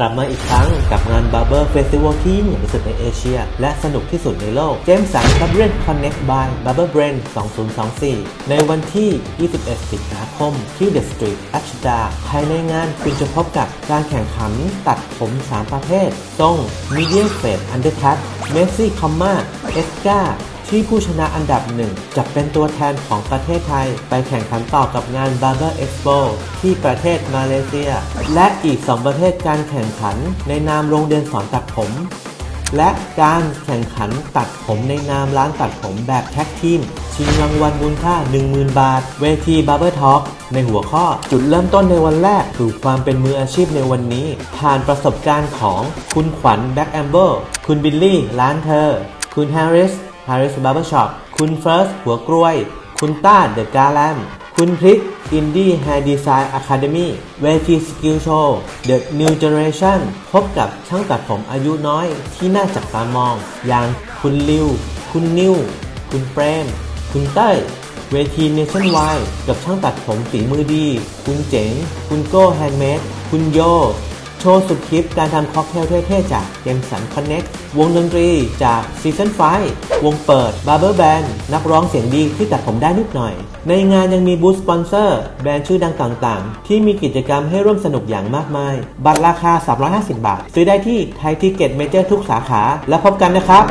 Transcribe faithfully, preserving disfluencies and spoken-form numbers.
กลับมาอีกครั้งกับงาน Barber Festival ที่ยิ่งใหญ่ที่สุดในเอเชียและสนุกที่สุดในโลก James Sun Barber Connect by Barber Brand สองพันยี่สิบสี่ ในวันที่ ยี่สิบเอ็ด สิงหาคมที่ The Street รัชดาภายในงานคุณจะพบกับการแข่งขันตัดผมสามประเภททรง Medium Fade Undercut Messy Comma Extraที่ผู้ชนะอันดับหนึ่งจะเป็นตัวแทนของประเทศไทยไปแข่งขันต่อกับงาน Barber Expo ที่ประเทศมาเลเซียและอีกสองประเภทการแข่งขันในนามโรงเรียนสอนตัดผมและการแข่งขันตัดผมในนามร้านตัดผมแบบแท็กทีมชิงรางวัลมูลค่า หนึ่งหมื่น บาทเวที Barber Talk ในหัวข้อจุดเริ่มต้นในวันแรกสู่ความเป็นมืออาชีพในวันนี้ผ่านประสบการณ์ของคุณขวัญ Black Amber คุณบิลลี่ร้านเธอคุณ Harris Harris Barber Shop คุณ First หัวกล้วยคุณต้า The Garland คุณพริก Indie Hair Design Academy เวที Skill Show The New Generation พบกับช่างตัดผมอายุน้อยที่น่าจับตามองอย่างคุณลิวคุณนิวคุณเปรมคุณเต้ยเวที Nationwide กับช่างตัดผมฝีมือดีคุณเจ๋งคุณโก้ Handmade คุณโยโชว์สุดคลิปการทำค็อกเทลเท่ๆจาก James Sun Connect วงดนตรีจาก Season ไฟว์ วงเปิด Barber Band นักร้องเสียงดีที่ตัดผมได้นิดหน่อยในงานยังมีบูธสปอนเซอร์แบรนด์ชื่อดังต่างๆที่มีกิจกรรมให้ร่วมสนุกอย่างมากมายบัตรราคาสามร้อยห้าสิบบาทซื้อได้ที่ไทยทิเก็ตเมเจอร์ทุกสาขาแล้วพบกันนะครับ